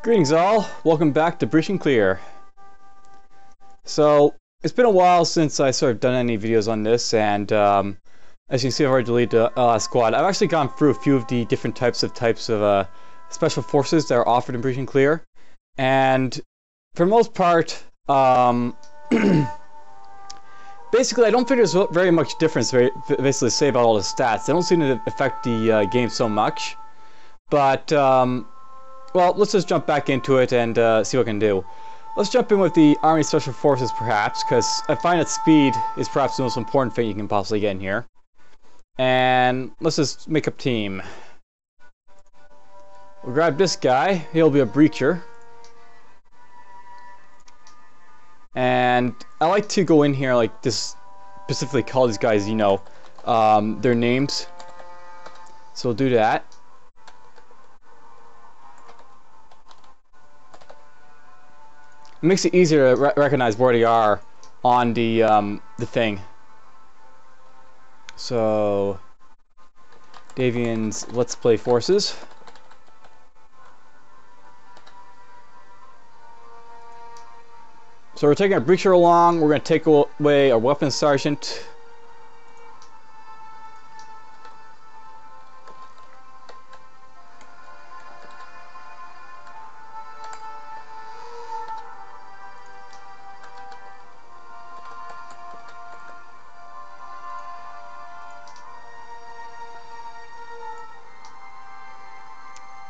Greetings all, welcome back to Breach and Clear. So, it's been a while since I sort of done any videos on this, and as you can see I've already deleted the squad. I've actually gone through a few of the different types of special forces that are offered in Breach and Clear, and for the most part, basically I don't think there's very much difference basically to say about all the stats. They don't seem to affect the game so much, but well, let's just jump back into it and see what I can do. Let's jump in with the Army Special Forces, perhaps, because I find that speed is perhaps the most important thing you can possibly get in here. And let's just make up team. We'll grab this guy. He'll be a breacher. And I like to go in here, like, this specifically call these guys, you know, their names. So we'll do that. It makes it easier to recognize where they are on the thing. So, Davian's Let's Play Forces. So we're taking our breacher along. We're going to take away our weapons sergeant.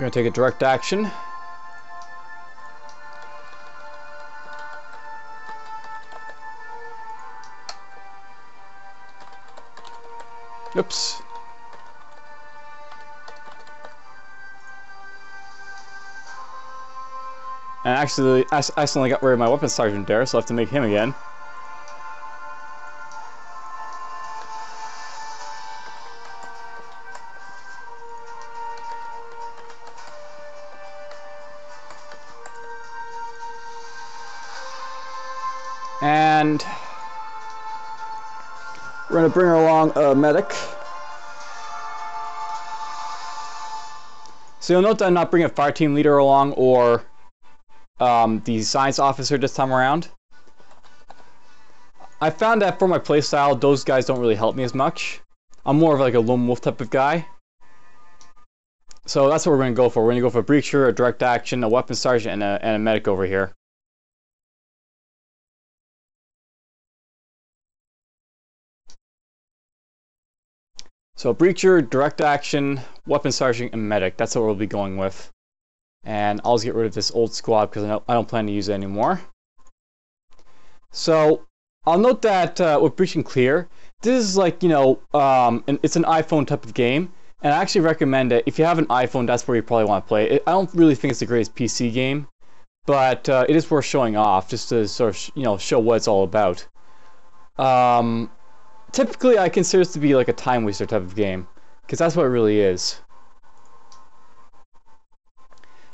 We're going to take a direct action. Oops. And actually, I accidentally got rid of my weapons sergeant there, so I have to make him again. And we're going to bring her along a medic. So you'll note that I'm not bringing a fire team leader along or the science officer this time around. I found that for my playstyle, those guys don't really help me as much. I'm more of like a lone wolf type of guy. So that's what we're going to go for. We're going to go for a breacher, a direct action, a weapons sergeant, and a medic over here. So breacher, direct action, weapon sergeant, and medic. That's what we'll be going with. And I'll just get rid of this old squad because I don't plan to use it anymore. So I'll note that with Breach and Clear, this is like, you know, it's an iPhone type of game. And I actually recommend that if you have an iPhone, that's where you probably want to play it. I don't really think it's the greatest PC game, but it is worth showing off just to sort of, you know, show what it's all about. Typically, I consider this to be like a time waster type of game, because that's what it really is.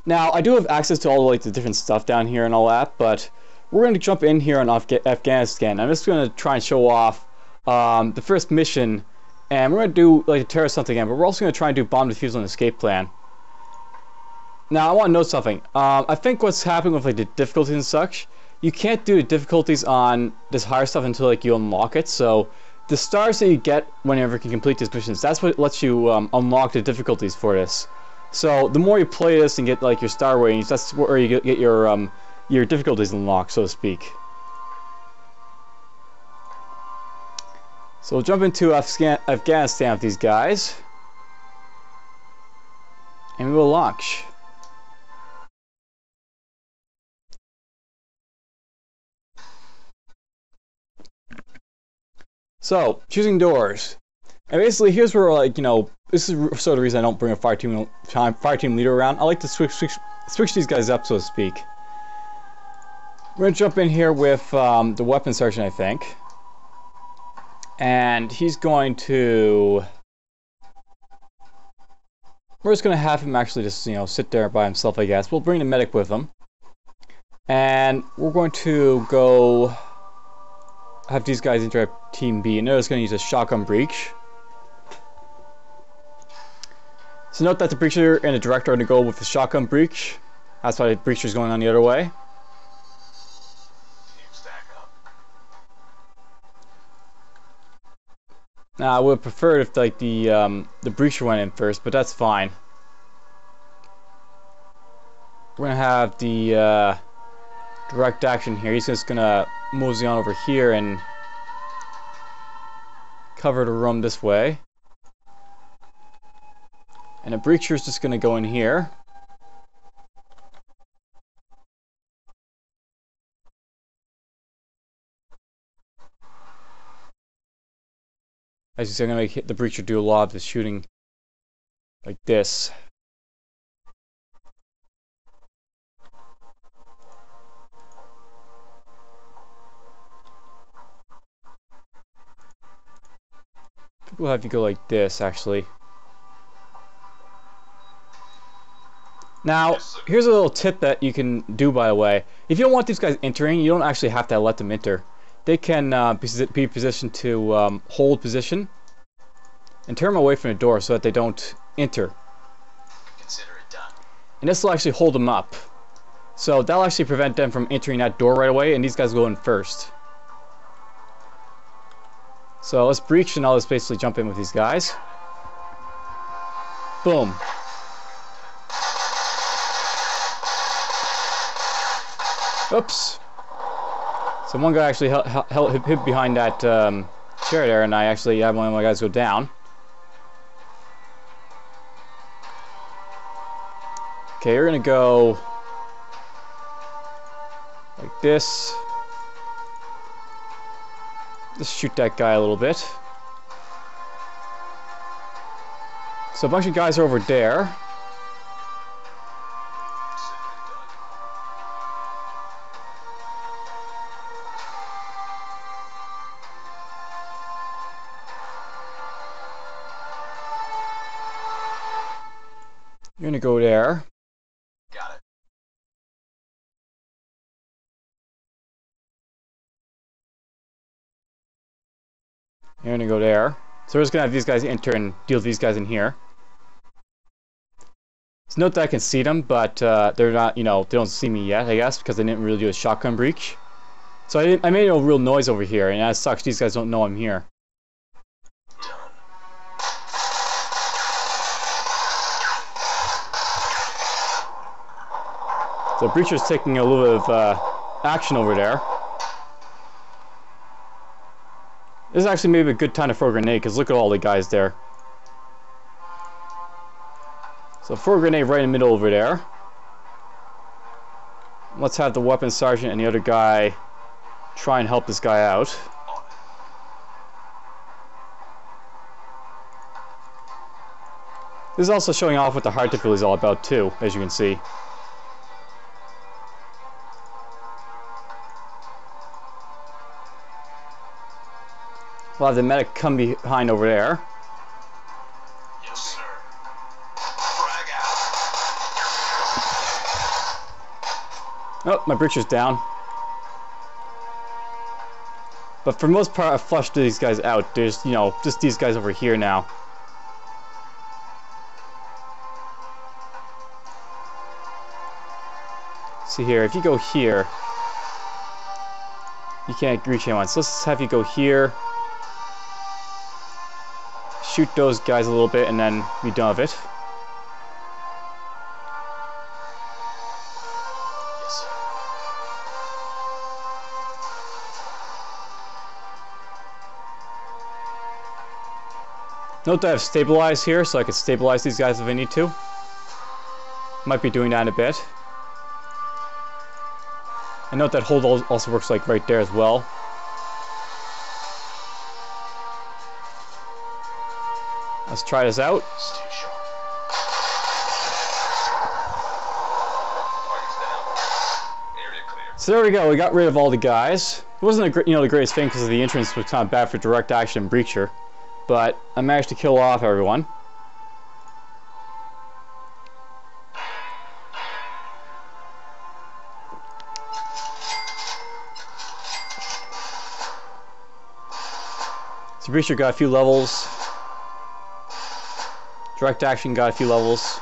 Now, I do have access to all like the different stuff down here and all that, but we're going to jump in here on Afghanistan. I'm just going to try and show off the first mission, and we're going to do like a terrorist something again, but we're also going to try and do bomb defusal and escape plan. Now, I want to note something. I think what's happening with like the difficulties and such, you can't do the difficulties on this higher stuff until like you unlock it, so the stars that you get whenever you can complete these missions, that's what lets you unlock the difficulties for this. So the more you play this and get like your star ratings, that's where you get your difficulties unlocked, so to speak. So we'll jump into Afghanistan with these guys. And we will launch. So, choosing doors. And basically, here's where, like, you know, this is sort of the reason I don't bring a fire team leader around. I like to switch these guys up, so to speak. We're going to jump in here with the weapons sergeant, I think. And he's going to... We're just going to have him actually just, you know, sit there by himself, I guess. We'll bring the medic with him. And we're going to go... have these guys interrupt Team B, and they're just going to use a shotgun breach. So note that the breacher and the director are going to go with the shotgun breach. That's why Breacher's going on the other way. Now I would prefer if like the Breacher went in first, but that's fine. We're gonna have the direct action here. He's just gonna mosey on over here and cover the room this way. And the Breacher is just gonna go in here. As you said, I'm going to make the Breacher do a lot of the shooting like this. People have you go like this, actually. Now, here's a little tip that you can do, by the way. If you don't want these guys entering, you don't actually have to let them enter. They can be positioned to hold position and turn them away from the door so that they don't enter. Consider it done. And this will actually hold them up. So that'll actually prevent them from entering that door right away, and these guys go in first. So let's breach and I'll just basically jump in with these guys. Boom. Oops. So one guy actually hid behind that chair there, and I actually had one of my guys go down. Okay, we're gonna go like this. Just shoot that guy a little bit. So a bunch of guys are over there. You're gonna go there. Got it. You're gonna go there. So we're just gonna have these guys enter and deal with these guys in here. It's note that I can see them, but they're not, you know, they don't see me yet, I guess, because I didn't really do a shotgun breach. So I made no real noise over here, and as such, these guys don't know I'm here. The Breacher's taking a little bit of action over there. This is actually maybe a good time to throw a grenade, because look at all the guys there. So throw a grenade right in the middle over there. Let's have the weapons sergeant and the other guy try and help this guy out. This is also showing off what the hard difficulty is all about too, as you can see. We'll have the medic come behind over there. Yes, sir. Frag out. Oh, my Breacher's down. But for the most part, I flushed these guys out. There's, you know, just these guys over here now. See here, if you go here, you can't reach anyone. So let's have you go here. Shoot those guys a little bit and then be done with it. Yes, sir. Note that I have stabilized here, so I can stabilize these guys if I need to. Might be doing that in a bit. And note that hold also works like right there as well. Let's try this out. So there we go. We got rid of all the guys. It wasn't the greatest thing because the entrance was kind of bad for direct action and Breacher, but I managed to kill off everyone. So Breacher got a few levels. Direct action got a few levels.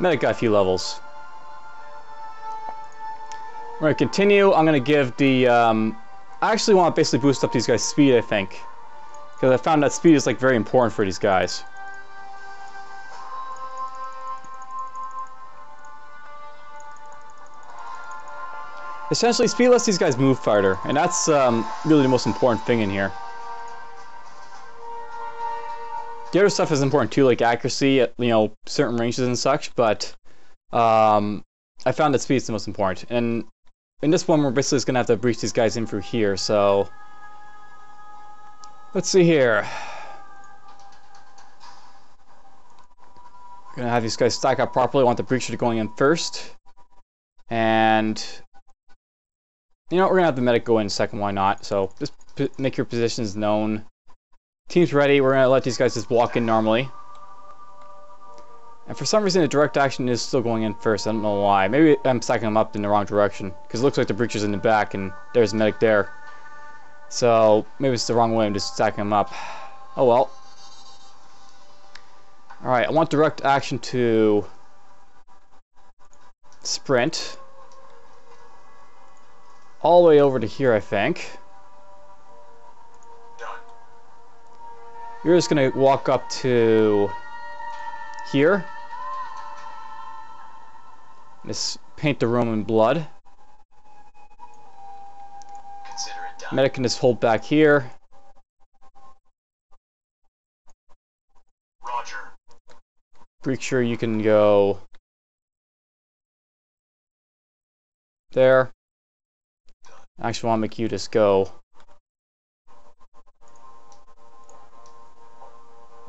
Medic got a few levels. We're going to continue. I'm going to give the... I actually want to basically boost up these guys' speed, I think. Because I found that speed is like very important for these guys. Essentially, speed lets these guys move farther. And that's really the most important thing in here. The other stuff is important too, like accuracy at, you know, certain ranges and such, but I found that speed is the most important. And in this one, we're basically just going to have to breach these guys in through here, so... Let's see here. We're going to have these guys stack up properly. I want the breacher to go in first. And... You know, we're going to have the medic go in second, why not? So, just make your positions known. Team's ready, we're going to let these guys just walk in normally. And for some reason the direct action is still going in first, I don't know why. Maybe I'm stacking them up in the wrong direction. Because it looks like the breacher's in the back and there's a medic there. So, maybe it's the wrong way, I'm just stacking them up. Oh well. Alright, I want direct action to... sprint. All the way over to here, I think. You're just going to walk up to here. Just paint the room in blood. Medic can just hold back here. Roger. Breacher, you can go there. I actually want to make you just go.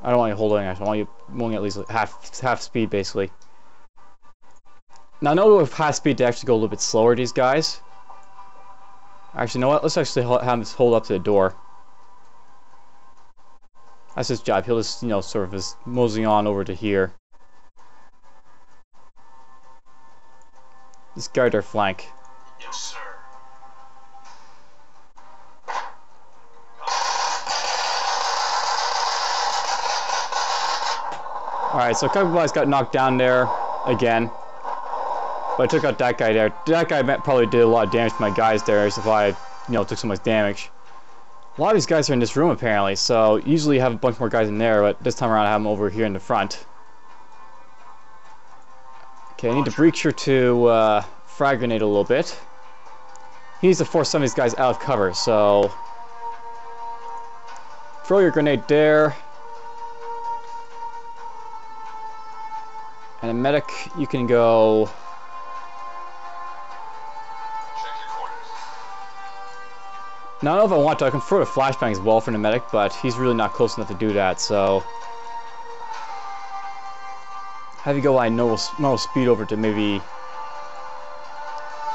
I don't want you holding action, I want you moving at least like half speed basically. Now I know with half speed to actually go a little bit slower these guys. Actually, you know what? Let's actually have this hold up to the door. That's his job. He'll just, you know, sort of just mosey on over to here. Just guard our flank. Yes, sir. Alright, so a couple of guys got knocked down there again. But I took out that guy there. That guy probably did a lot of damage to my guys there, if I, you know, took so much damage. A lot of these guys are in this room apparently, so usually have a bunch more guys in there, but this time around I have them over here in the front. Okay, I need the breacher to frag grenade a little bit. He needs to force some of these guys out of cover, so... Throw your grenade there. And a medic, you can go... Check your quarters. Now I don't know if I want to, I can throw a flashbang as well for the medic, but he's really not close enough to do that, so... Have you go by normal speed over to maybe...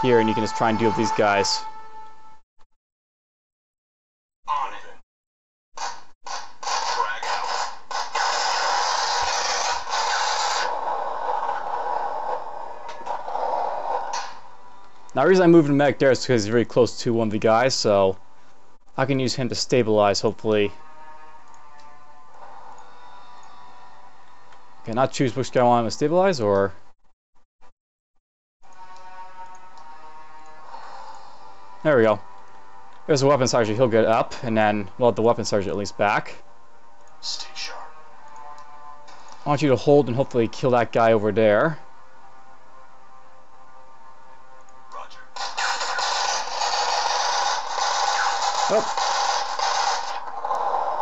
here, and you can just try and deal with these guys. Now the reason I moved him back there is because he's very close to one of the guys, so I can use him to stabilize, hopefully. Okay, not choose which guy I want him to stabilize, or... There we go. There's a weapon sergeant, he'll get up, and then we'll have the weapon sergeant at least back. Stay sharp. I want you to hold and hopefully kill that guy over there. Oh.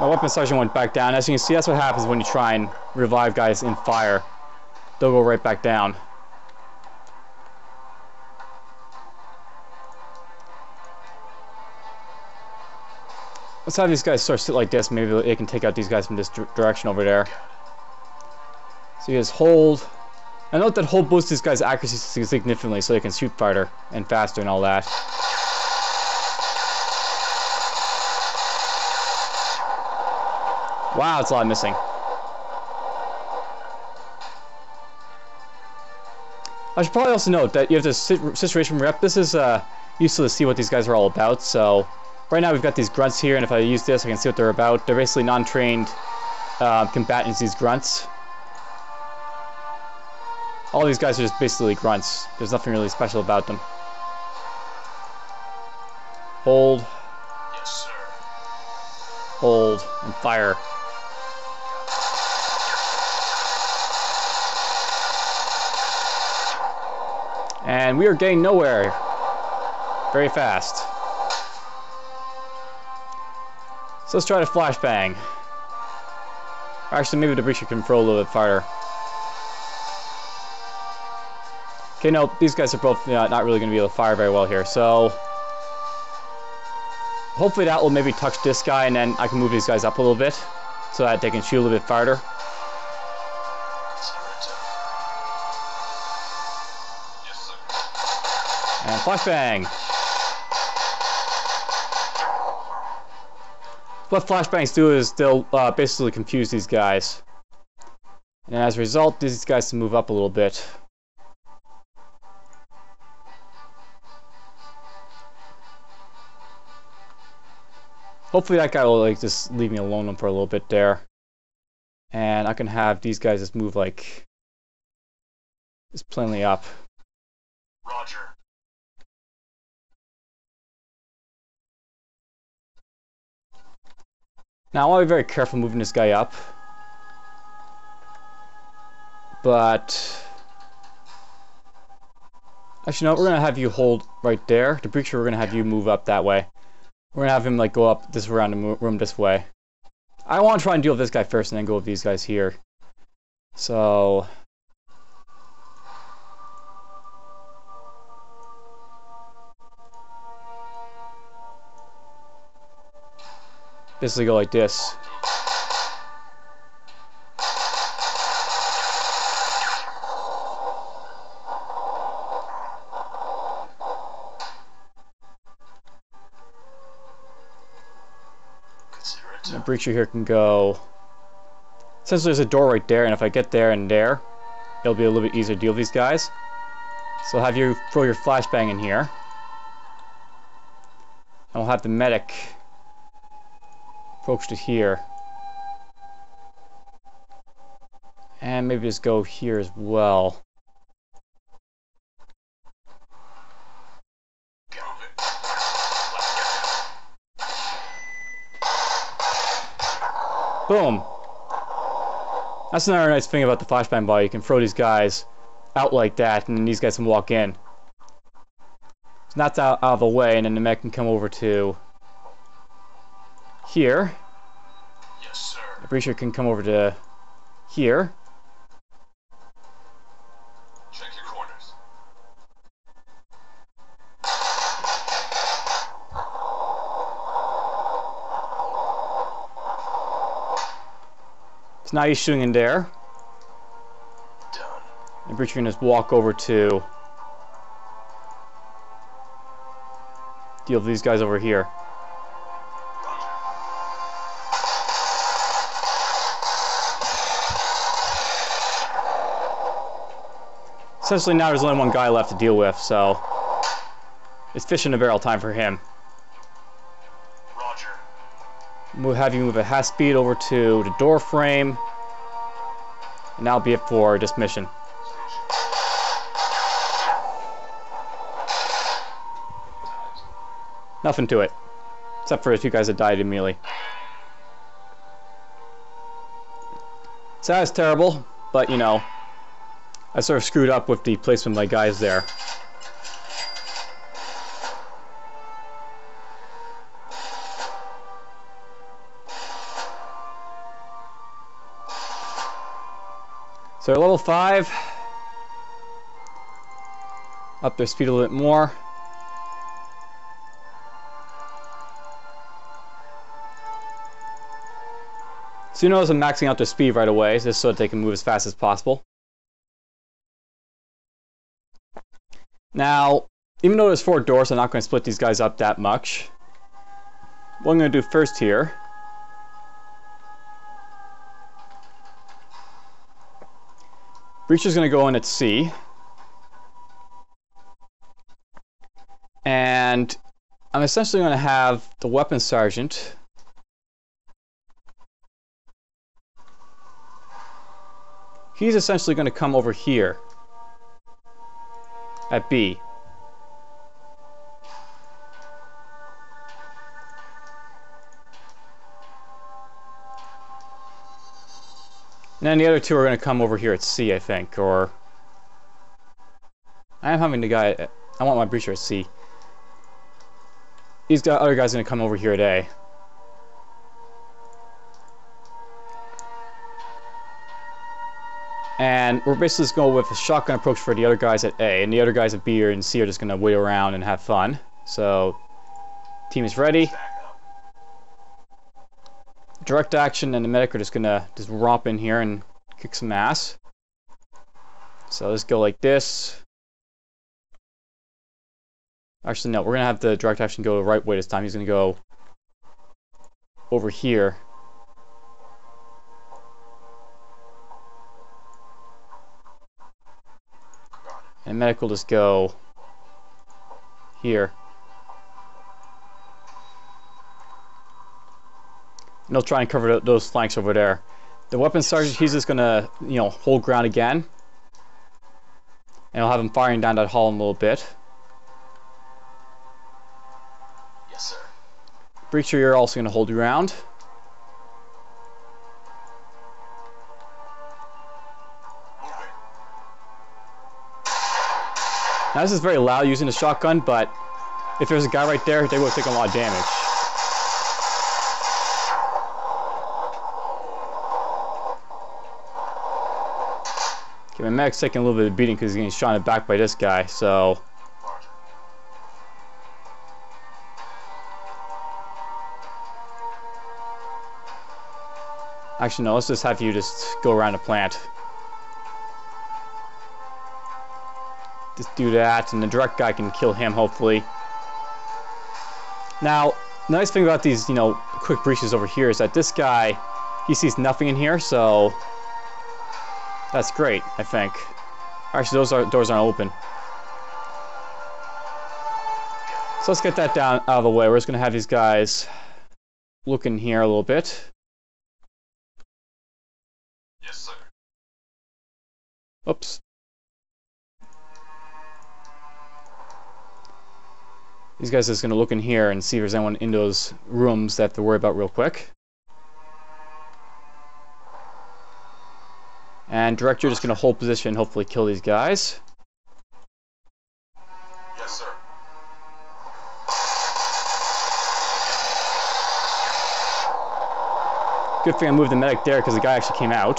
My weapon sergeant went back down. As you can see, that's what happens when you try and revive guys in fire. They'll go right back down. Let's have these guys sort of sit like this. Maybe they can take out these guys from this direction over there. So you just hold. I note that hold boosts these guys' accuracy significantly so they can shoot farther and faster and all that. Wow, that's a lot missing. I should probably also note that you have to situation rep. This is useful to see what these guys are all about. So right now we've got these grunts here, and if I use this, I can see what they're about. They're basically non-trained combatants. These grunts. All these guys are just basically grunts. There's nothing really special about them. Hold. Yes, sir. Hold and fire. And we are getting nowhere very fast. So let's try to flashbang. Actually, maybe the breacher can throw a little bit farther. Okay, no, these guys are both not really going to be able to fire very well here, so hopefully that will maybe touch this guy, and then I can move these guys up a little bit so that they can shoot a little bit farther. And flashbang! What flashbangs do is they'll basically confuse these guys. And as a result, these guys can move up a little bit. Hopefully that guy will like just leave me alone for a little bit there. And I can have these guys just move like just plainly up. Roger. Now I want to be very careful moving this guy up, but actually no, we're gonna have you hold right there. The breacher, we're gonna have you move up that way. We're gonna have him like go up this around the room this way. I want to try and deal with this guy first, and then go with these guys here. So basically go like this. The breacher here can go. Since there's a door right there, and if I get there and there, it'll be a little bit easier to deal with these guys. So I'll have you throw your flashbang in here, and we'll have the medic approach to here, and maybe just go here as well. Boom! That's another nice thing about the flashbang ball. You can throw these guys out like that, and then these guys can walk in. So that's out of the way, and then the mech can come over to here. Yes, sir. The breacher can come over to here. Check your corners. So now he's shooting in there. Done. The breacher can just walk over to deal with these guys over here. Essentially now there's only one guy left to deal with, so it's fish in a barrel time for him. Roger. We'll have you move at half speed over to the door frame, and that'll be it for this mission. Nothing to it, except for the two guys that died immediately. So that's terrible, but you know, I sort of screwed up with the placement of my guys there. So level 5. Up their speed a little bit more. So you notice I'm maxing out their speed right away, just so that they can move as fast as possible. Now, even though there's 4 doors, I'm not going to split these guys up that much. What I'm going to do first here Breacher's going to go in at C, and I'm essentially going to have the weapon sergeant he's essentially going to come over here. at B. And then the other two are going to come over here at C, I think, or... I am having the guy... I want my breacher at C. These other guys are going to come over here at A. And we're basically just going with a shotgun approach for the other guys at A, and the other guys at B and C are just going to wheel around and have fun. So, team is ready. Direct action and the medic are just going to just romp in here and kick some ass. So let's go like this. Actually, no, we're going to have the direct action go the right way this time. He's going to go over here. And medic will just go here. And they'll try and cover those flanks over there. The weapons sergeant, he's just gonna, you know, hold ground again. And I'll have him firing down that hall in a little bit. Yes, sir. Breacher, you're also gonna hold ground. Now this is very loud using the shotgun, but if there's a guy right there, they would have taken a lot of damage. Okay, my medic's taking a little bit of beating because he's getting shot in the back by this guy, so... Actually, no, let's just have you just go around the plant. Just do that, and the direct guy can kill him, hopefully. Now, the nice thing about these, you know, quick breaches over here is that this guy, he sees nothing in here, so... That's great, I think. Actually, those doors aren't open. So let's get that down out of the way. We're just going to have these guys look in here a little bit. Yes, sir. Oops. These guys are just going to look in here and see if there's anyone in those rooms that they have to worry about real quick. And director just going to hold position and hopefully kill these guys. Yes, sir. Good thing I moved the medic there because the guy actually came out.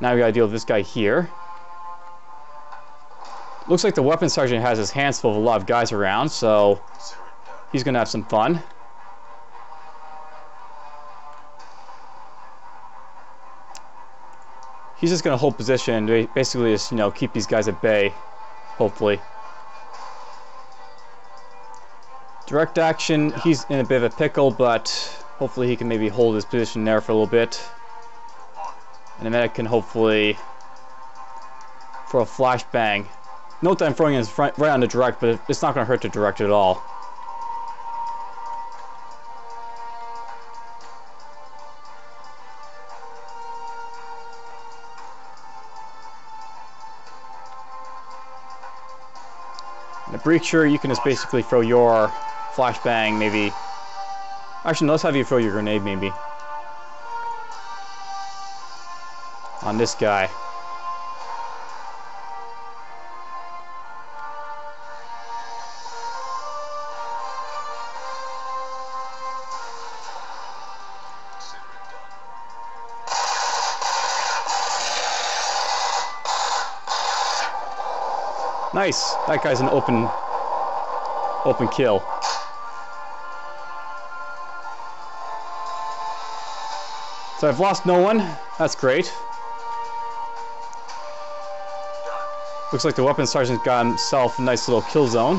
Now we got to deal with this guy here. Looks like the weapons sergeant has his hands full of a lot of guys around, so he's going to have some fun. He's just going to hold position and basically just, you know, keep these guys at bay, hopefully. Direct action, he's in a bit of a pickle, but hopefully he can maybe hold his position there for a little bit. And the medic can hopefully throw a flashbang. Note that I'm throwing it right on the direct, but it's not going to hurt the direct at all. The breacher, you can just basically throw your flashbang, maybe. Actually, no, let's have you throw your grenade, maybe. On this guy. Nice! That guy's an open kill. So I've lost no one. That's great. Looks like the weapons sergeant got himself a nice little kill zone.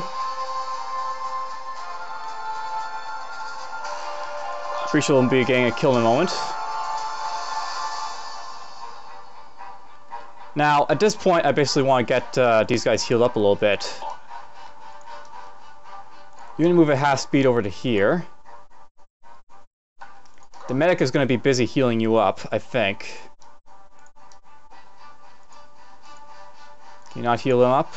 Pretty sure he'll be getting a kill in a moment. Now, at this point, I basically want to get these guys healed up a little bit. You're going to move at half speed over to here. The medic is going to be busy healing you up, I think. Can you not heal him up?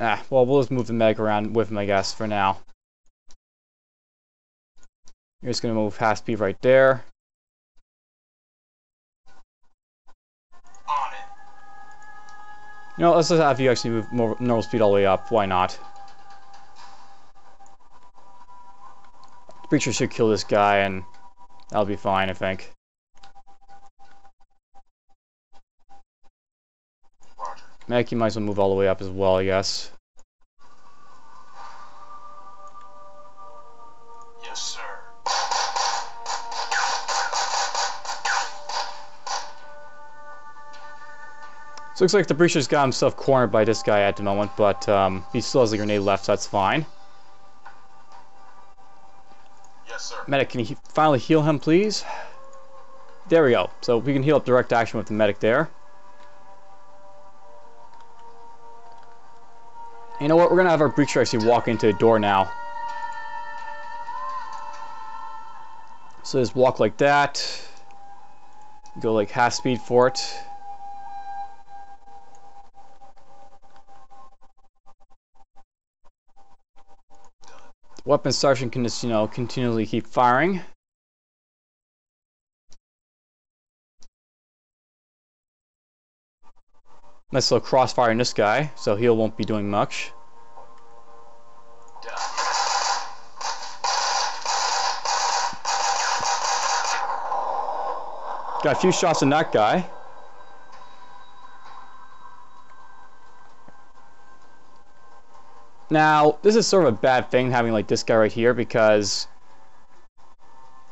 Ah, well, we'll just move the medic around with him, I guess, for now. You're just going to move past P right there. On it. You know, let's just have you actually move more normal speed all the way up. Why not? Breacher should kill this guy, and that'll be fine, I think. Roger. Medic, you might as well move all the way up as well, I guess. Yes, sir. So looks like the Breacher's got himself cornered by this guy at the moment, but he still has a grenade left, so that's fine. Yes, sir. Medic, can you finally heal him, please? There we go. So we can heal up direct action with the medic there. You know what? We're going to have our Breacher actually walk into a door now. So just walk like that. Go like half speed for it. Weapon sergeant can just, you know, continually keep firing. Nice little crossfire on this guy, so he won't be doing much. Got a few shots on that guy. Now, this is sort of a bad thing, having like this guy right here, because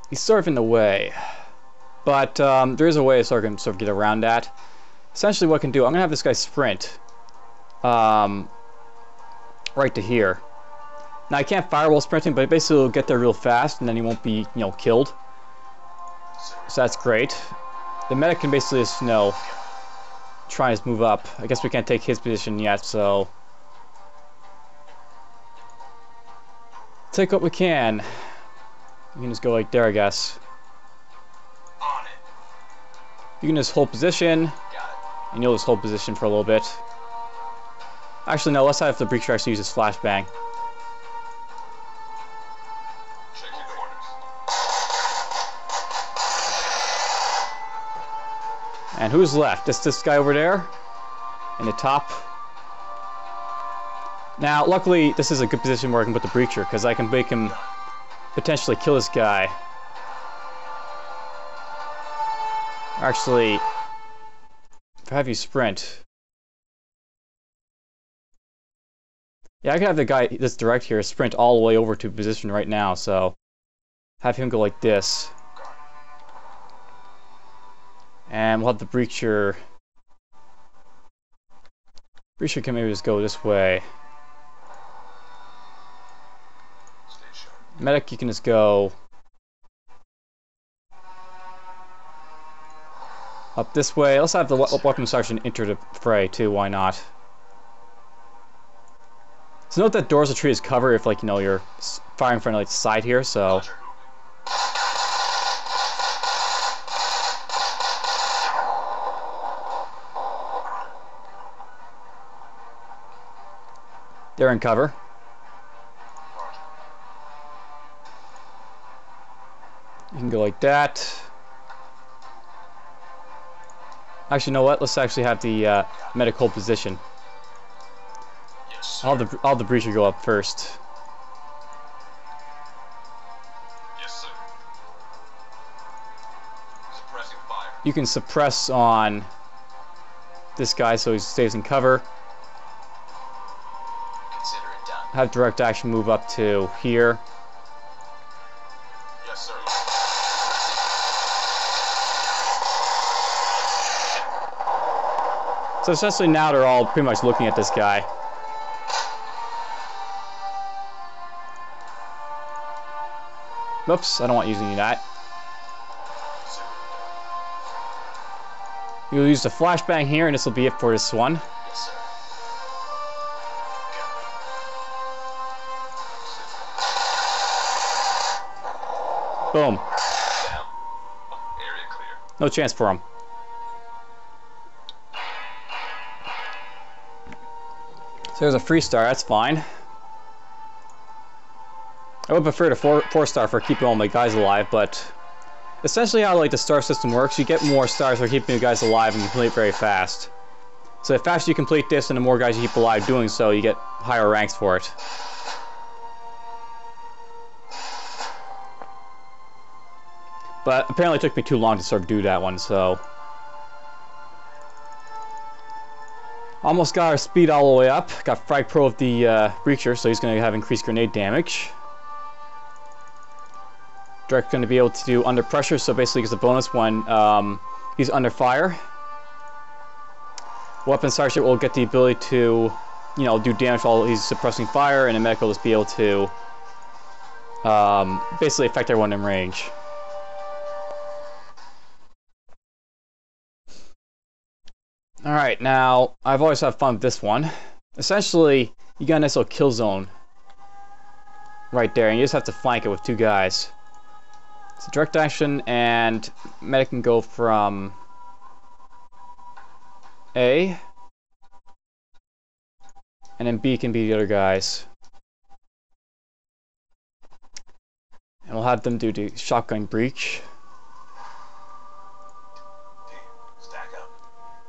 he's sort of in the way. But there is a way so I can sort of get around that. Essentially what I can do, I'm going to have this guy sprint right to here. Now I can't fire while sprinting, but basically he'll get there real fast and then he won't be, you know, killed. So that's great. The medic can basically just, you know, try and just move up. I guess we can't take his position yet, so... take what we can. You can just go like there, I guess. On it. You can just hold position, and you'll just hold position for a little bit. Actually, no, let's have the Breacher actually use his flashbang. Check your corners. And who's left? It's this guy over there in the top. Now, luckily, this is a good position where I can put the Breacher, because I can make him potentially kill this guy. Actually, if I have you sprint... yeah, I can have the guy that's direct here sprint all the way over to position right now, so... have him go like this. And we'll have the Breacher... Breacher can maybe just go this way. Medic, you can just go up this way. Let's have the weapon sergeant enter the fray too, why not? So note that doors of trees cover if, like, you know, you're firing from like the side here, so... they're in cover. You can go like that. Actually, you know what? Let's actually have the medic hold position. Yes, I'll have the Breacher go up first. Yes, sir. Suppressing fire. You can suppress on this guy so he stays in cover. Consider it done. Have direct action move up to here. Yes, sir. So essentially now they're all pretty much looking at this guy. Oops, I don't want using that. You'll use the flashbang here and this will be it for this one. Boom. No chance for him. So there's a free star, that's fine. I would prefer to four star for keeping all my guys alive, but essentially how like the star system works, you get more stars for keeping your guys alive and complete very fast. So the faster you complete this and the more guys you keep alive doing so, you get higher ranks for it. But apparently it took me too long to sort of do that one, so... Almost got our speed all the way up. Got frag pro of the breacher, so he's going to have increased grenade damage. Direct going to be able to do under pressure, so basically gets a bonus when he's under fire. Weapon sergeant will get the ability to, you know, do damage while he's suppressing fire, and a medic will just be able to basically affect everyone in range. Alright, now, I've always had fun with this one. Essentially, you got a nice little kill zone right there, and you just have to flank it with two guys. So direct action and medic can go from A, and then B can be the other guys. And we'll have them do the shotgun breach.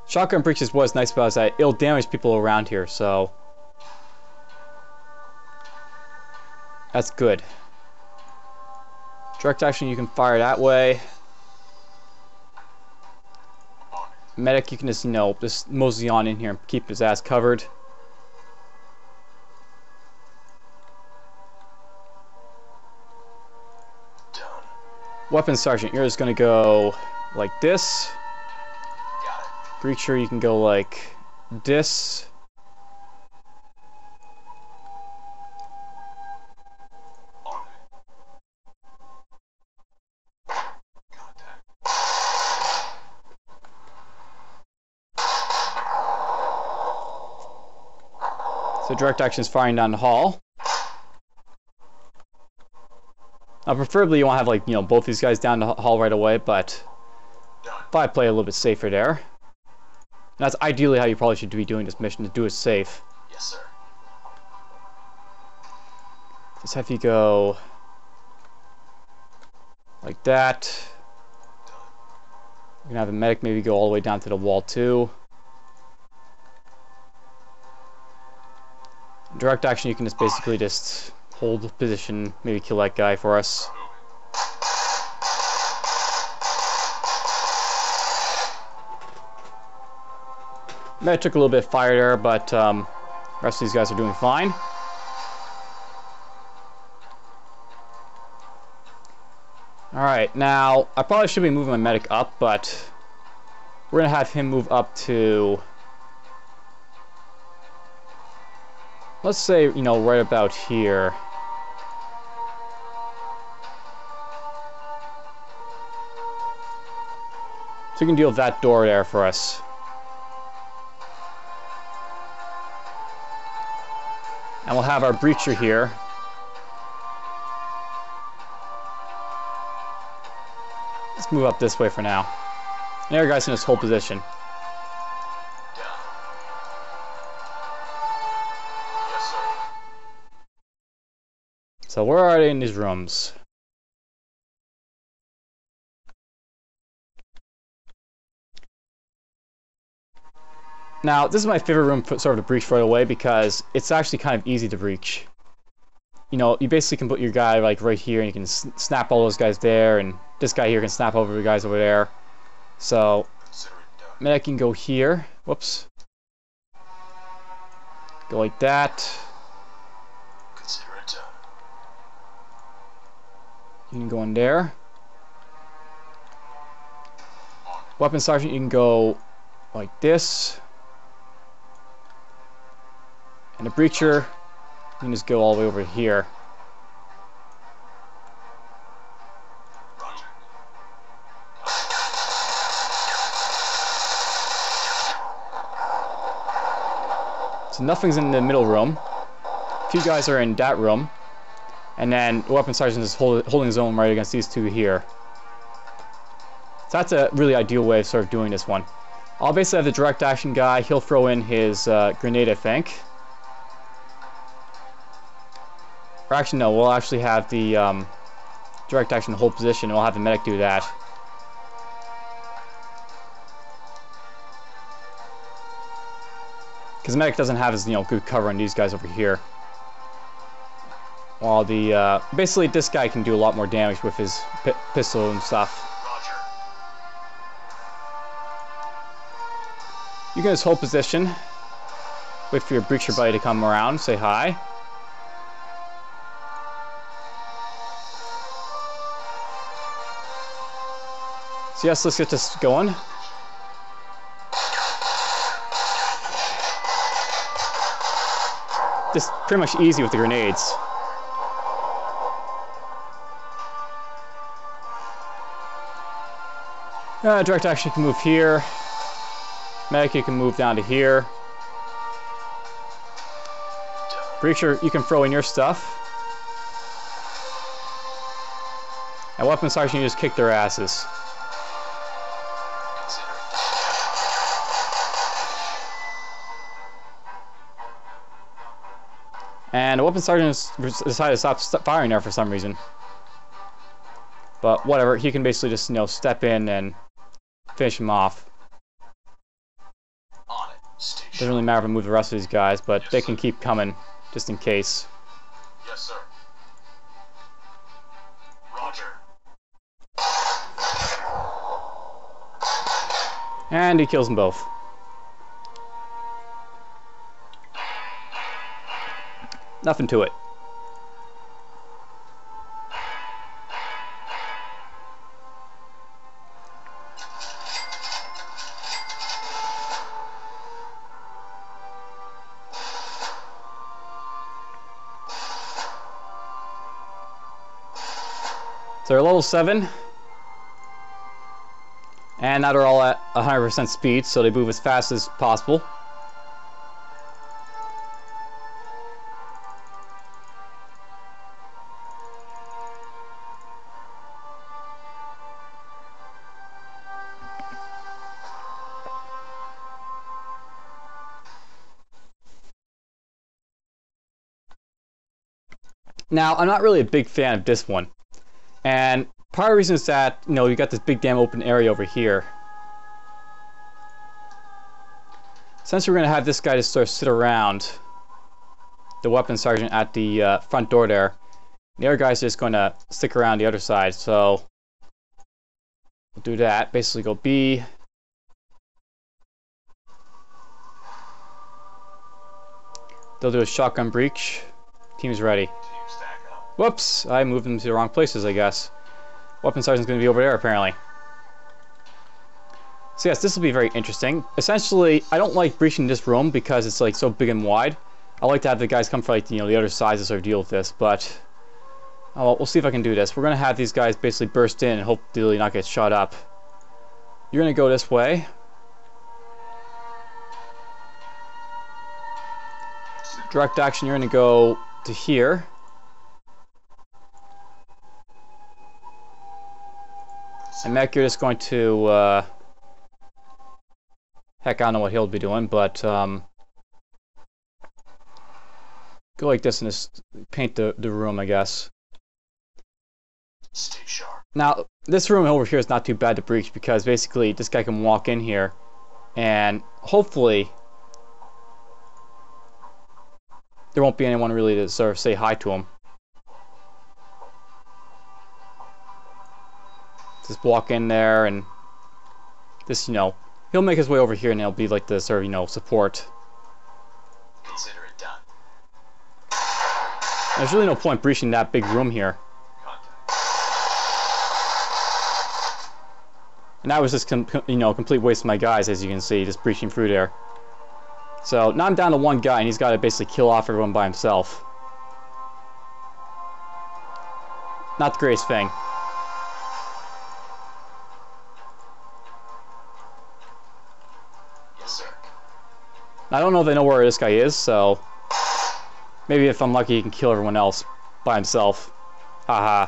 Shotgun breaches was nice about is that it'll damage people around here, so that's good. Direct action, you can fire that way. Medic, you can just, you know, just mosey on in here and keep his ass covered. Done. Weapons sergeant, you're just gonna go like this. Breacher, you can go like this. So direct action is firing down the hall. Now preferably you want to have, like, you know, both these guys down the hall right away, but if I play a little bit safer there. And that's ideally how you probably should be doing this mission, to do it safe. Yes, sir. Just have you go like that. You're gonna have a medic maybe go all the way down to the wall too. Direct action, you can just basically just hold position, maybe kill that guy for us. That took a little bit of fire there, but the rest of these guys are doing fine. Alright, now, I probably should be moving my medic up, but we're going to have him move up to... Let's say, you know, right about here. So you can deal with that door there for us. And we'll have our breacher here. Let's move up this way for now. And the other guy's in his whole position. Yes, sir. So where are they in these rooms? Now, this is my favorite room for sort of to breach right away because it's actually kind of easy to breach. You know, you basically can put your guy like right here and you can snap all those guys there, and this guy here can snap over the guys over there. So, medic can go here. Whoops. Go like that. You can go in there. Weapon sergeant, you can go like this. And the breacher, you can just go all the way over here. Roger. So nothing's in the middle room. A few guys are in that room. And then the weapon sergeant is holding his own right against these two here. So that's a really ideal way of sort of doing this one. I'll basically have the direct action guy, he'll throw in his grenade, I think. Or actually, no, we'll actually have the direct action hold position, and we'll have the medic do that. Because the medic doesn't have his, you know, good cover on these guys over here. While the, basically this guy can do a lot more damage with his pistol and stuff. You can just hold position, wait for your breacher buddy to come around, say hi. So yes, let's get this going. Just pretty much easy with the grenades. Direct action can move here. Medic, you can move down to here. Breacher, you can throw in your stuff. And weapon sergeant, you just kick their asses. And the weapon sergeant decided to stop firing there for some reason. But whatever, he can basically just, you know, step in and finish him off. Doesn't really matter if I move the rest of these guys, but yes, they can keep coming, just in case. Yes, sir. Roger. And he kills them both. Nothing to it. So they're level 7, and now they're all at 100% speed, so they move as fast as possible. Now, I'm not really a big fan of this one. And part of the reason is that, you know, you got this big damn open area over here. Since we're going to have this guy just sort of sit around, the weapon sergeant at the front door there, the other guy's just going to stick around the other side, so we'll do that. Basically go B. They'll do a shotgun breach. Team's ready. Whoops, I moved them to the wrong places, I guess. Weapon sergeant's going to be over there, apparently. So yes, this will be very interesting. Essentially, I don't like breaching this room because it's like so big and wide. I like to have the guys come from, like, you know, the other sides to sort of deal with this, but... oh, well, we'll see if I can do this. We're going to have these guys basically burst in and hopefully not get shot up. You're going to go this way. Direct action, you're going to go to here. And Mech, you're just going to, heck, I don't know what he'll be doing, but, go like this and just paint the room, I guess. Stay sharp. Now, this room over here is not too bad to breach, because basically this guy can walk in here, and hopefully there won't be anyone really to sort of say hi to him. Just walk in there and just, you know, he'll make his way over here and he'll be like the sort of, you know, support. Consider it done. There's really no point breaching that big room here. And that was just, you know, complete waste of my guys, as you can see, just breaching through there. So now I'm down to one guy and he's got to basically kill off everyone by himself. Not the greatest thing. I don't know if they know where this guy is, so maybe if I'm lucky he can kill everyone else by himself. Haha.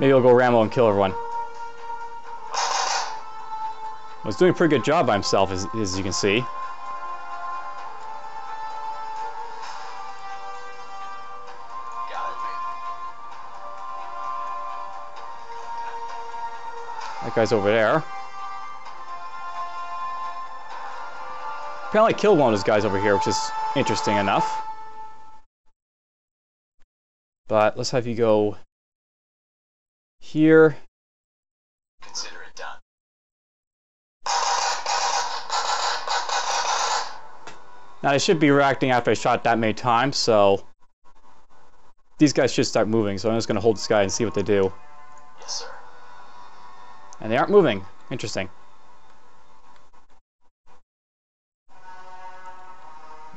Maybe I'll go Rambo and kill everyone. Well, he's doing a pretty good job by himself, as you can see. That guy's over there. Apparently I killed one of those guys over here, which is interesting enough. But let's have you go here. Consider it done. Now they should be reacting after I shot that many times, so these guys should start moving, so I'm just gonna hold this guy and see what they do. Yes, sir. And they aren't moving. Interesting.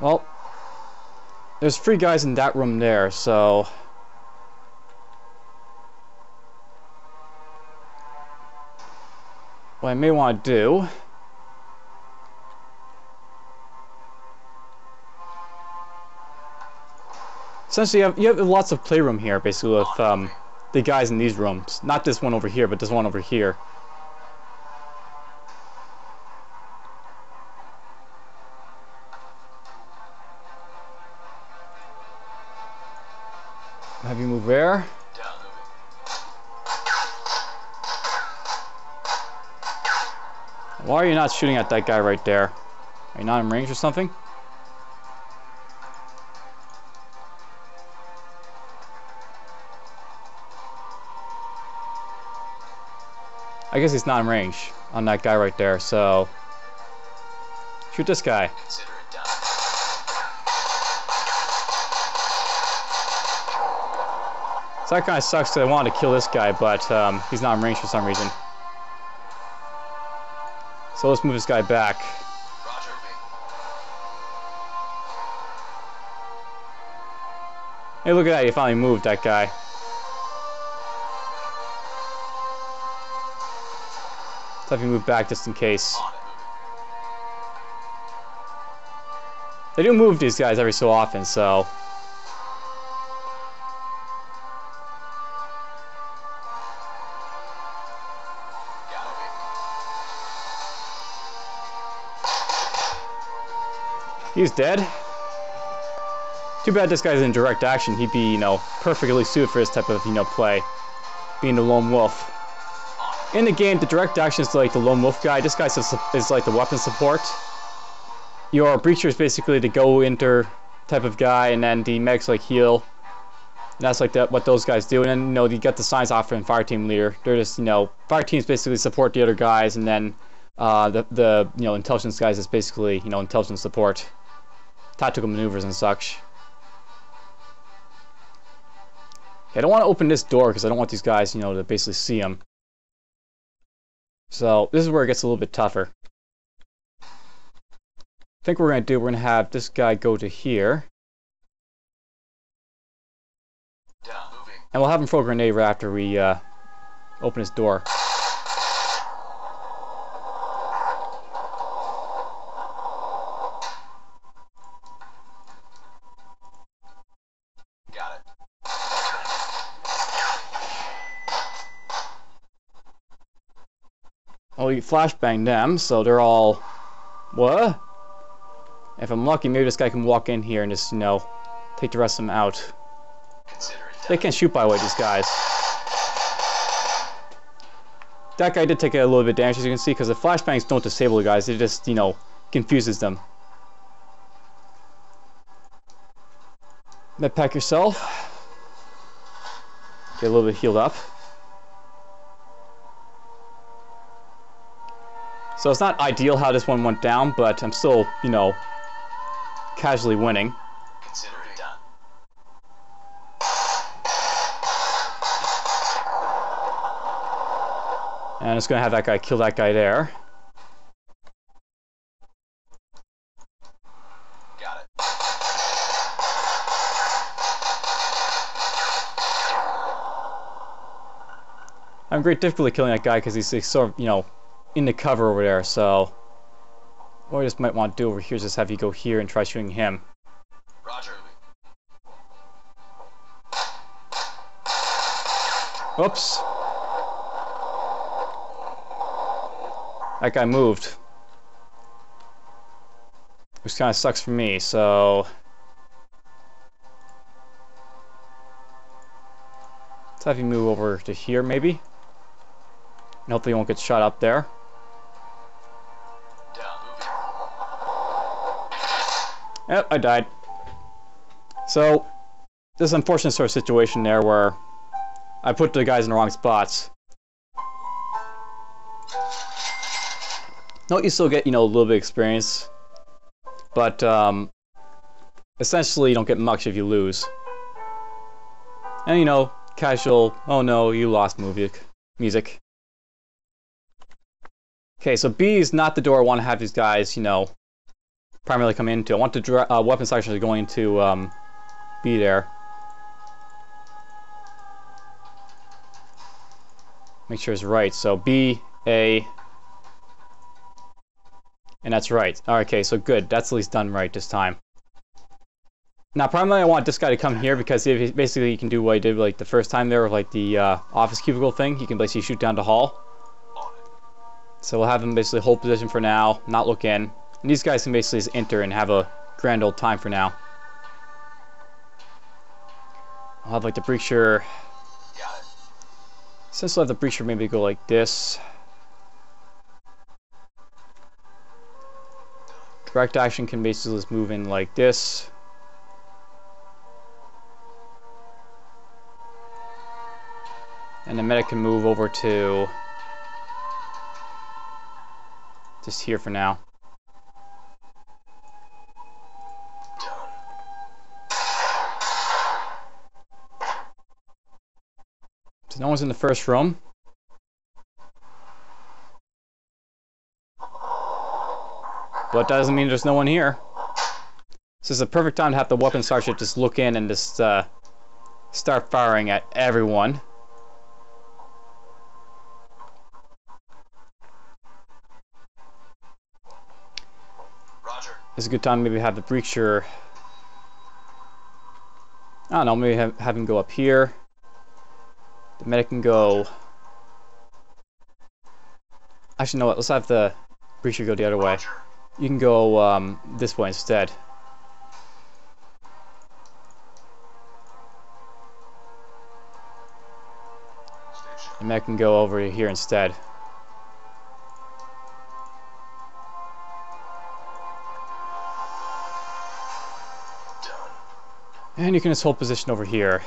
Well, there's three guys in that room there, so what I may want to do essentially, you have lots of playroom here, basically, with the guys in these rooms. Not this one over here, but this one over here. Have you move there? Why are you not shooting at that guy right there? Are you not in range or something? I guess he's not in range on that guy right there, so shoot this guy. So that kind of sucks because I wanted to kill this guy, but he's not in range for some reason. So let's move this guy back. Roger. Hey, look at that, he finally moved, that guy. Let's have you move back just in case. They do move these guys every so often, so he's dead. Too bad this guy's in direct action. He'd be, you know, perfectly suited for this type of, you know, play. Being the lone wolf. In the game, the direct action is like the lone wolf guy. This guy is like the weapon support. Your breacher is basically the go-inter type of guy, and then the medic's like heal. And that's like what those guys do. And then, you know, you get the science officer and fire team leader. They're just, you know, fire teams basically support the other guys, and then the you know, intelligence guys is basically, you know, intelligence support. Tactical maneuvers and such. Okay, I don't want to open this door because I don't want these guys, you know, to basically see them. So this is where it gets a little bit tougher. I think what we're going to do, we're going to have this guy go to here. And we'll have him throw a grenade right after we open his door. Well, you flashbang them, so they're all, what? If I'm lucky, maybe this guy can walk in here and just, you know, take the rest of them out. They can't shoot, by the way, these guys. That guy did take a little bit of damage, as you can see, because the flashbangs don't disable the guys, it just, you know, confuses them. Medpack yourself. Get a little bit healed up. So it's not ideal how this one went down, but I'm still, you know, casually winning. Consider it done. And I'm just gonna have that guy kill that guy there. Got it. I'm great difficulty killing that guy because he's like, sort of, you know, in the cover over there, so what I just might want to do over here is just have you go here and try shooting him. Roger. Oops. That guy moved. Which kind of sucks for me, so... Let's have you move over to here, maybe. And hopefully you won't get shot up there. Yep, I died. So, this is an unfortunate sort of situation there where I put the guys in the wrong spots. Note you still get, you know, a little bit of experience, but essentially you don't get much if you lose. And you know, casual, oh no, you lost music. Okay, so B is not the door I want to have these guys, you know, primarily come into. I want the weapon section to go into B there. Make sure it's right, so B, A, and that's right. Alright, okay, so good, that's at least done right this time. Now, primarily I want this guy to come here because basically you can do what I did like the first time there with like the office cubicle thing. You can basically shoot down the hall. So we'll have him basically hold position for now, not look in. And these guys can basically just enter and have a grand old time for now. I'll have like the breacher. Since I'll have the breacher, maybe go like this. Direct action can basically just move in like this. And the medic can move over to just here for now. So no one's in the first room. But that doesn't mean there's no one here. This is a perfect time to have the weapon sergeant just look in and just start firing at everyone. This is a good time to maybe have the breacher. I don't know, maybe have him go up here. The medic can go. Actually, no, let's have the breacher go the other way. You can go this way instead. The medic can go over here instead. And you can just hold position over here.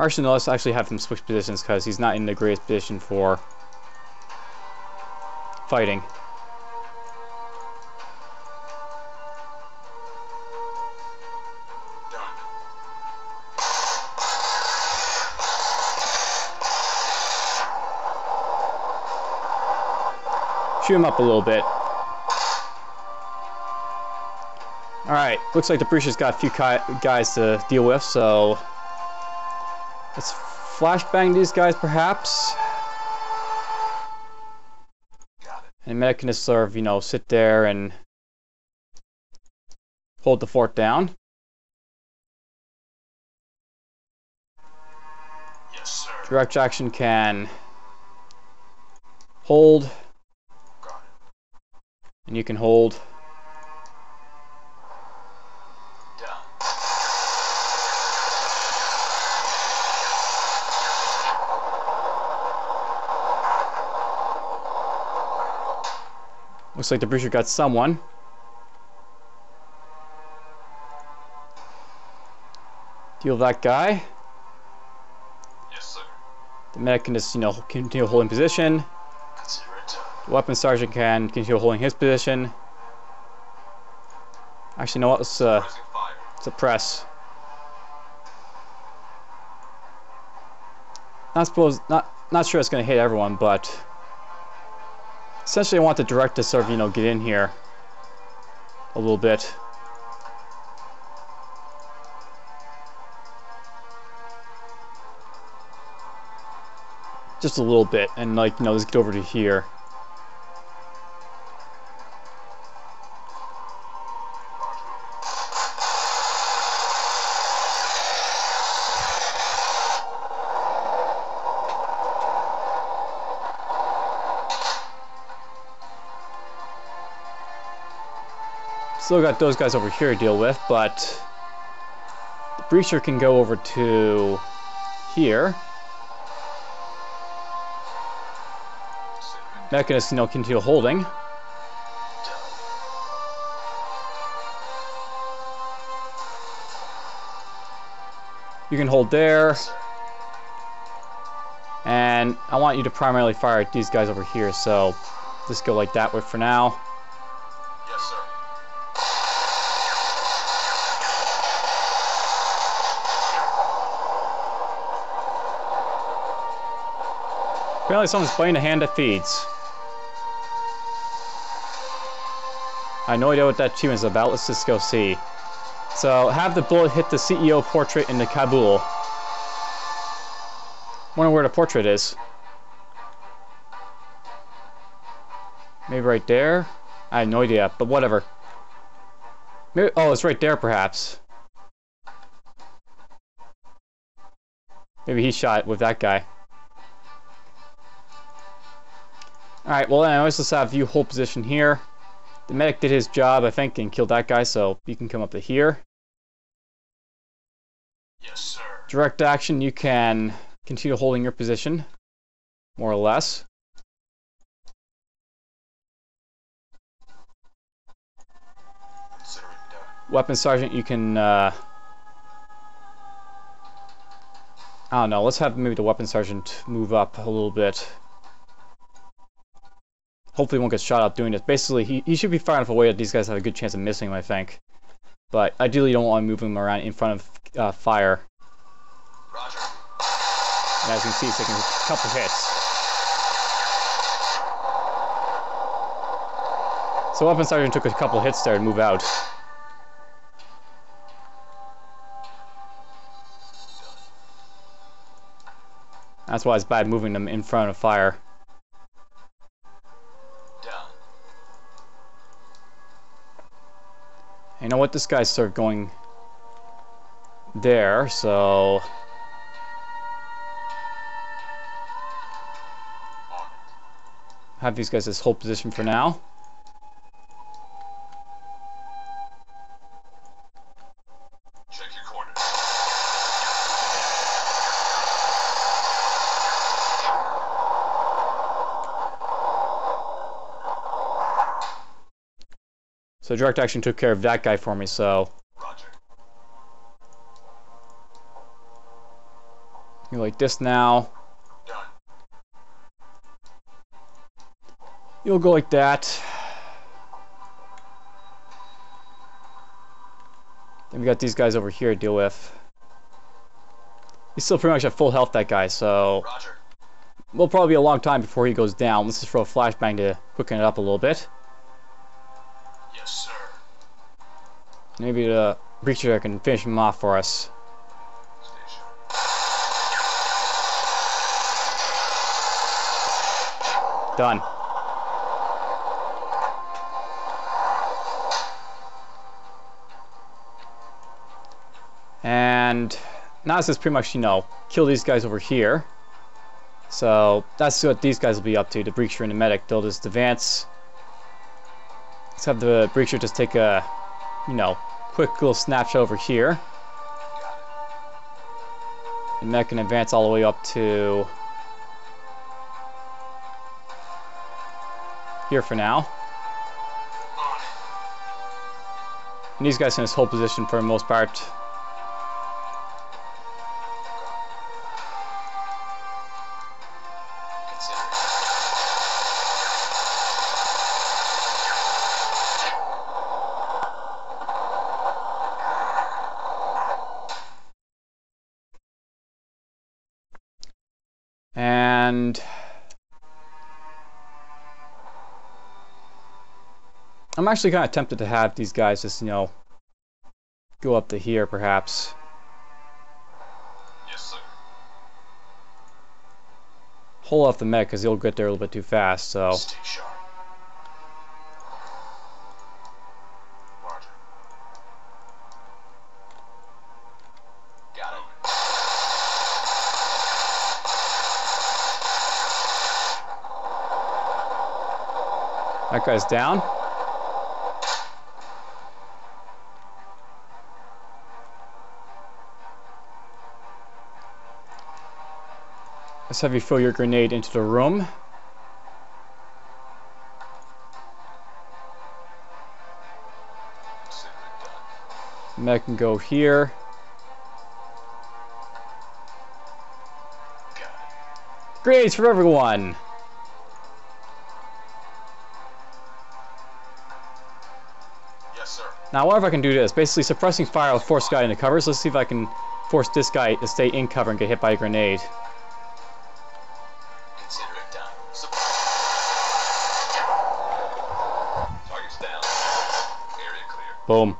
Actually, no, let's actually have him switch positions because he's not in the greatest position for fighting. Shoot him up a little bit. Alright, looks like the breacher's got a few guys to deal with, so let's flashbang these guys perhaps. And the medic can just sort of, you know, sit there and hold the fort down. Yes, sir. Direct action can hold. And you can hold. Down. Looks like the breacher got someone. Deal with that guy. Yes, sir. The medic can just, you know, continue holding position. Weapon sergeant can continue holding his position. Actually, no, let's suppress. Not sure it's going to hit everyone, but essentially, I want the direct to sort of, you know, get in here a little bit. Just a little bit, and like, you know, let's get over to here. Still got those guys over here to deal with, but the breacher can go over to here. Mechanist can continue holding. You can hold there. And I want you to primarily fire at these guys over here, so just go like that way for now. Yes, sir. Apparently someone's playing a hand that feeds. I have no idea what that achievement is about. Let's just go see. So, have the bullet hit the CEO portrait in the Kabul. Wonder where the portrait is. Maybe right there? I have no idea, but whatever. Maybe, oh, it's right there, perhaps. Maybe he shot with that guy. Alright, well, then I always just have you hold position here. The medic did his job, I think, and killed that guy, so you can come up to here. Yes, sir. Direct action, you can continue holding your position, more or less. Weapons sergeant, you can, I don't know, let's have maybe the weapons sergeant move up a little bit. Hopefully he won't get shot out doing this. Basically, he should be firing off a way that these guys have a good chance of missing him, I think. But ideally, you don't want to move him around in front of fire. Roger. And as you can see, he's taking a couple hits. So Weapons Sergeant took a couple hits there to move out. That's why it's bad moving them in front of fire. You know what, this guy's sort of going there, so have these guys this whole position for now. Check your corners. So direct action took care of that guy for me, so Roger. You like this now. Done. You'll go like that. Then we got these guys over here to deal with. He's still pretty much at full health, that guy, so Roger. We'll probably be a long time before he goes down. Let's just throw a flashbang to quicken it up a little bit. Yes, sir. Maybe the breacher can finish him off for us. Station. Done. And now this is pretty much, you know, kill these guys over here. So that's what these guys will be up to, the breacher and the medic. They'll just advance. Let's have the breacher just take a, you know, quick little snapshot over here. And that can advance all the way up to here for now. And these guys in this whole position for the most part. And I'm actually kind of tempted to have these guys just, you know, go up to here, perhaps. Yes, sir. Hold off the mech, because he'll get there a little bit too fast, so stay sharp. Roger. Got it. That guy's down. Let's have you throw your grenade into the room. Mech can go here. Grenades for everyone! Yes, sir. Now, I wonder if I can do this. Basically, suppressing fire will force the guy into cover. So let's see if I can force this guy to stay in cover and get hit by a grenade. Consider it done. Target's down. Area clear. Boom.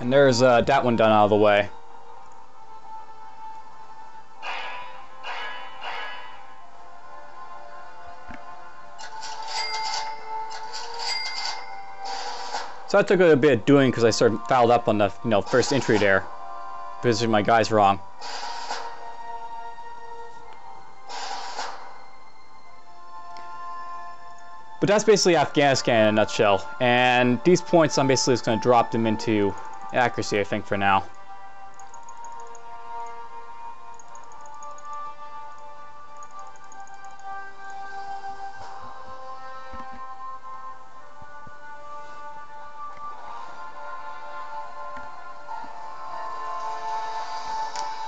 And there's that one done out of the way. So that took a bit of doing because I sort of fouled up on the first entry there. Positioned my guys wrong. But that's basically Afghanistan in a nutshell. And these points I'm basically just going to drop them into accuracy, I think, for now.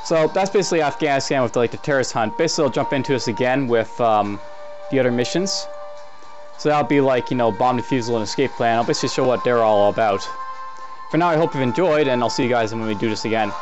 So that's basically Afghanistan with like the terrorist hunt. Basically, I'll jump into this again with the other missions. So that'll be like, bomb defusal and escape plan. I'll basically show what they're all about. For now, I hope you've enjoyed, and I'll see you guys when we do this again.